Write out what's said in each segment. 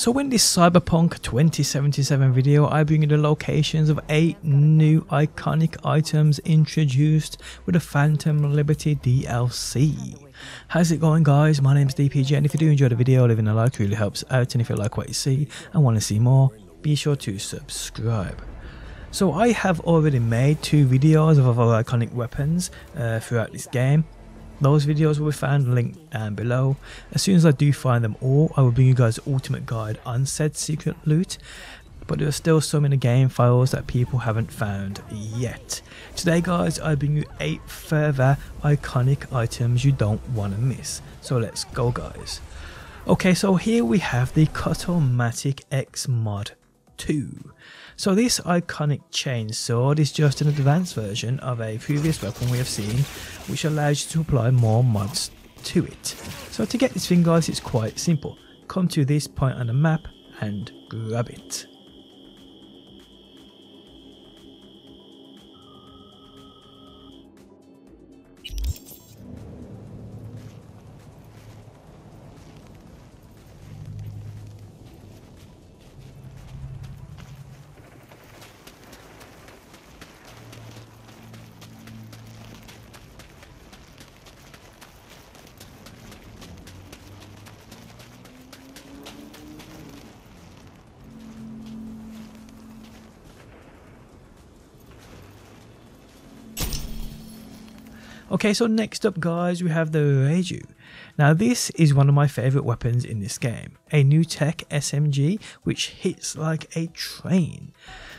So in this Cyberpunk 2077 video, I bring you the locations of 8 new iconic items introduced with the Phantom Liberty DLC. How's it going, guys? My name's DPJ, and if you do enjoy the video, leaving a like really helps out, and if you like what you see and want to see more, be sure to subscribe. So I have already made 2 videos of other iconic weapons throughout this game. Those videos will be found linked down below. As soon as I do find them all, I will bring you guys ultimate guide on said secret loot, but there are still some in the game files that people haven't found yet. Today, guys, I bring you 8 further iconic items you don't want to miss. So let's go, guys. Okay, so here we have the Cut-O-Matic XMOD2. So this iconic chainsword is just an advanced version of a previous weapon we have seen, which allows you to apply more mods to it. So to get this thing, guys, it's quite simple. Come to this point on the map and grab it. Okay, so next up, guys, we have the Raiju. Now this is one of my favourite weapons in this game, a new tech SMG which hits like a train.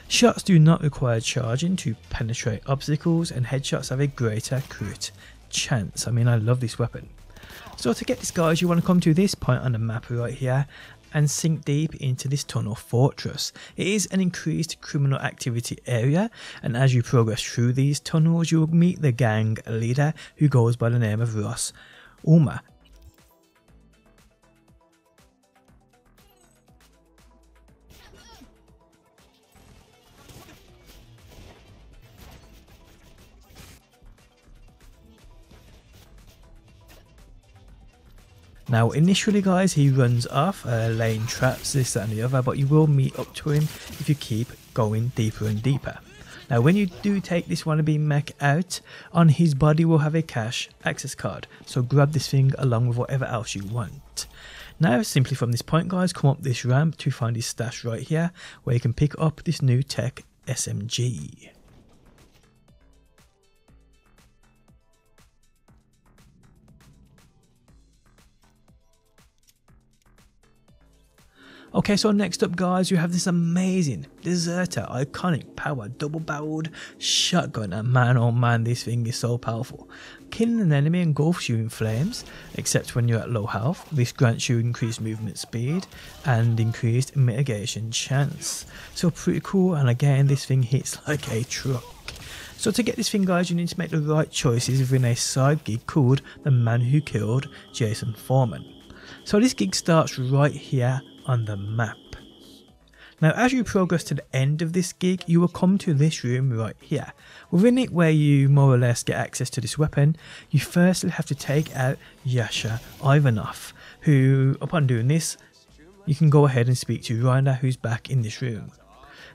Shots do not require charging to penetrate obstacles, and headshots have a greater crit chance. I mean, I love this weapon. So to get this, guys, you want to come to this point on the map right here and sink deep into this tunnel fortress. It is an increased criminal activity area, and as you progress through these tunnels, you will meet the gang leader who goes by the name of Ross Uma. Now initially, guys, he runs off, laying traps, this, that and the other, but you will meet up to him if you keep going deeper and deeper. Now when you do take this wannabe mech out, on his body will have a cash access card, so grab this thing along with whatever else you want. Now simply from this point, guys, come up this ramp to find his stash right here, where you can pick up this new tech SMG. Okay, so next up, guys, you have this amazing Deserter iconic power double-barreled shotgun, and man oh man, this thing is so powerful. Killing an enemy engulfs you in flames, except when you're at low health. This grants you increased movement speed and increased mitigation chance. So pretty cool, and again, this thing hits like a truck. So to get this thing, guys, you need to make the right choices within a side gig called The Man Who Killed Jason Foreman. So this gig starts right here on the map. Now as you progress to the end of this gig, you will come to this room right here. Within it, where you more or less get access to this weapon, you firstly have to take out Yasha Ivanov, who upon doing this, you can go ahead and speak to Reiner, who's back in this room.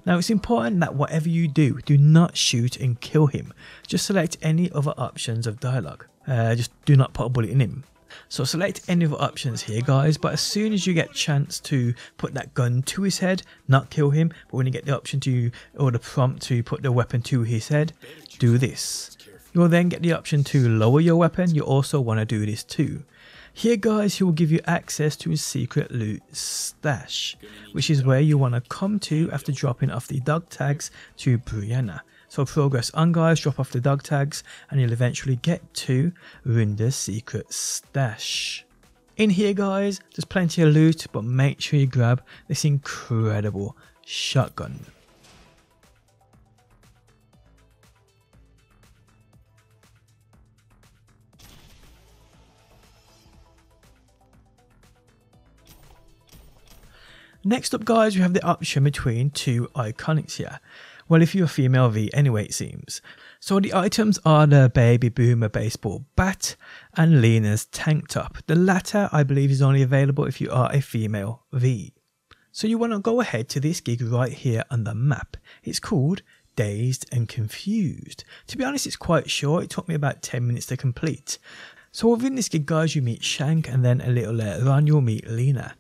Now it's important that whatever you do not shoot and kill him. Just select any other options of dialogue. Just do not put a bullet in him. So select any of the options here, guys, but as soon as you get a chance to put that gun to his head, not kill him, but when you get the option to, or the prompt to put the weapon to his head, do this. You will then get the option to lower your weapon. You also want to do this too. Here, guys, he will give you access to his secret loot stash, which is where you want to come to after dropping off the dog tags to Brianna. So progress on, guys, drop off the dog tags, and you'll eventually get to Rinder's secret stash. In here, guys, there's plenty of loot, but make sure you grab this incredible shotgun. Next up, guys, we have the option between 2 iconics here. Well, if you're a female V anyway, it seems. So the items are the Baby Boomer baseball bat and Lena's tank top. The latter, I believe, is only available if you are a female V. So you want to go ahead to this gig right here on the map. It's called Dazed and Confused. To be honest, it's quite short. It took me about 10 minutes to complete. So within this gig, guys, you meet Shank, and then a little later on you'll meet Lena.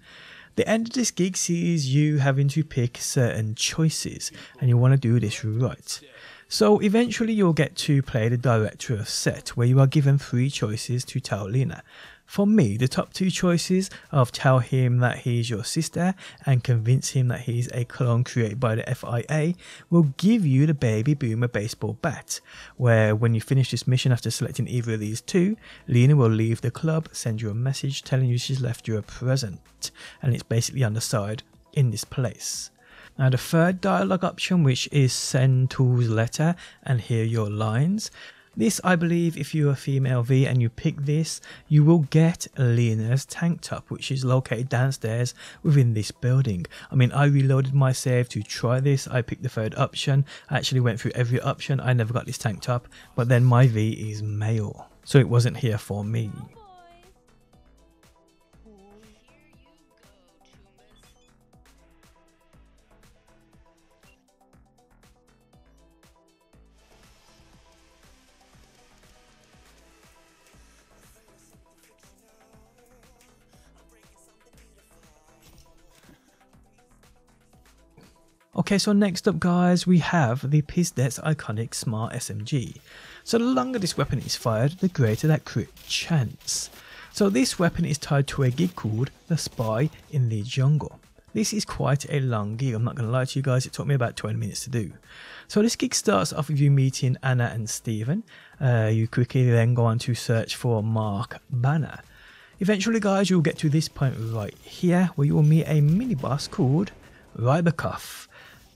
The end of this gig sees you having to pick certain choices, and you want to do this right. So eventually you'll get to play the director of set, where you are given 3 choices to tell Lena. For me, the top 2 choices of tell him that he's your sister and convince him that he's a clone created by the FIA will give you the Baby Boomer baseball bat, where when you finish this mission after selecting either of these 2, Lena will leave the club, send you a message telling you she's left you a present, and it's basically on the side in this place. Now the third dialogue option, which is send Tool's letter and hear your lines. This, I believe, if you're a female V and you pick this, you will get Lena's tank top, which is located downstairs within this building. I mean, I reloaded my save to try this. I picked the third option. I actually went through every option. I never got this tank top, but then my V is male, so it wasn't here for me. Okay, so next up, guys, we have the Pizdets iconic smart SMG. So the longer this weapon is fired, the greater that crit chance. So this weapon is tied to a gig called the Spy in the Jungle. This is quite a long gig, I'm not going to lie to you guys, it took me about 20 minutes to do. So this gig starts off with you meeting Anna and Steven. You quickly then go on to search for Mark Banner. Eventually, guys, you'll get to this point right here where you will meet a mini boss called Rybakov.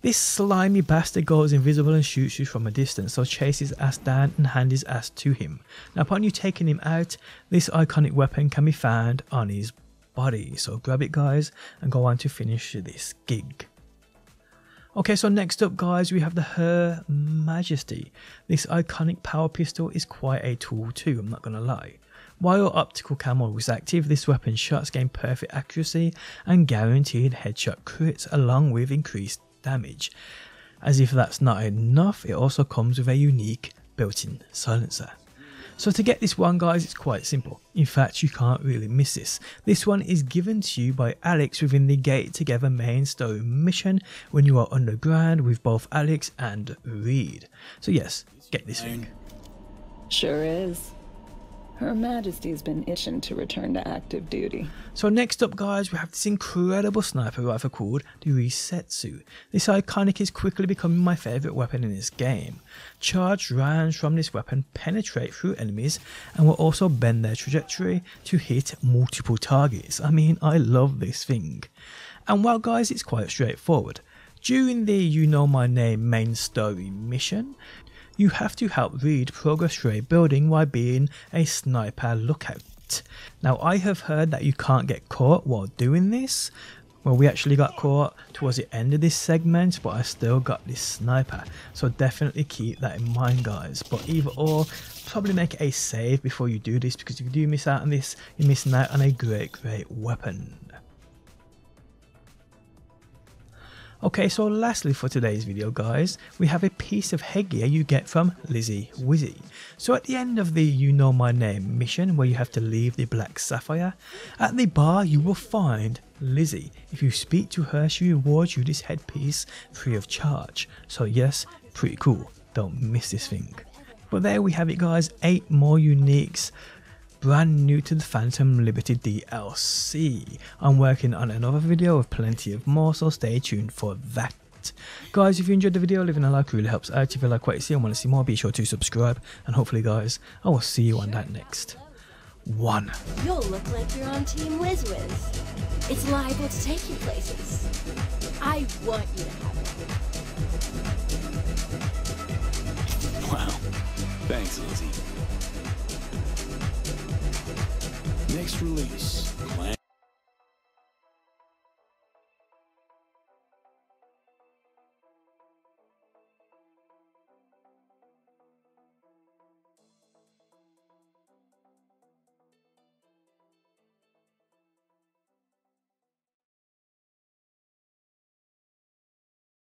This slimy bastard goes invisible and shoots you from a distance, so chase his ass down and hand his ass to him. Now upon you taking him out, this iconic weapon can be found on his body, so grab it, guys, and go on to finish this gig. Okay, so next up, guys, we have the Her Majesty. This iconic power pistol is quite a tool too, I'm not going to lie. While your optical camo was active, this weapon's shots gain perfect accuracy and guaranteed headshot crits along with increased damage. As if that's not enough, it also comes with a unique built-in silencer. So to get this one, guys, it's quite simple. In fact, you can't really miss this. This one is given to you by Alex within the Gate Together main story mission when you are underground with both Alex and Reed. So yes, get this thing. Sure is. Her Majesty's been itching to return to active duty. So next up, guys, we have this incredible sniper rifle called the Resetsu. This iconic is quickly becoming my favourite weapon in this game. Charged rounds from this weapon penetrate through enemies and will also bend their trajectory to hit multiple targets. I mean, I love this thing. And well, guys, it's quite straightforward. During the You Know My Name main story mission, you have to help Reed progress through a building while being a sniper lookout. Now I have heard that you can't get caught while doing this. Well, we actually got caught towards the end of this segment, but I still got this sniper, so definitely keep that in mind, guys. But either or, probably make a save before you do this, because if you do miss out on this, you're missing out on a great weapon. Okay, so lastly for today's video, guys, we have a piece of headgear you get from Lizzy Wizzy. So at the end of the You Know My Name mission, where you have to leave the Black Sapphire, at the bar you will find Lizzy. If you speak to her, she rewards you this headpiece free of charge. So yes, pretty cool, don't miss this thing. But there we have it, guys, 8 more uniques. Brand new to the Phantom Liberty DLC. I'm working on another video with plenty of more, so stay tuned for that. Guys, if you enjoyed the video, leaving a like really helps out. If you like what you see and want to see more, be sure to subscribe, and hopefully, guys, I will see you on that next one. You'll look like you're on Team WizWiz. It's liable to take you places. I want you to have it. Wow. Thanks, Lizzy. Next release.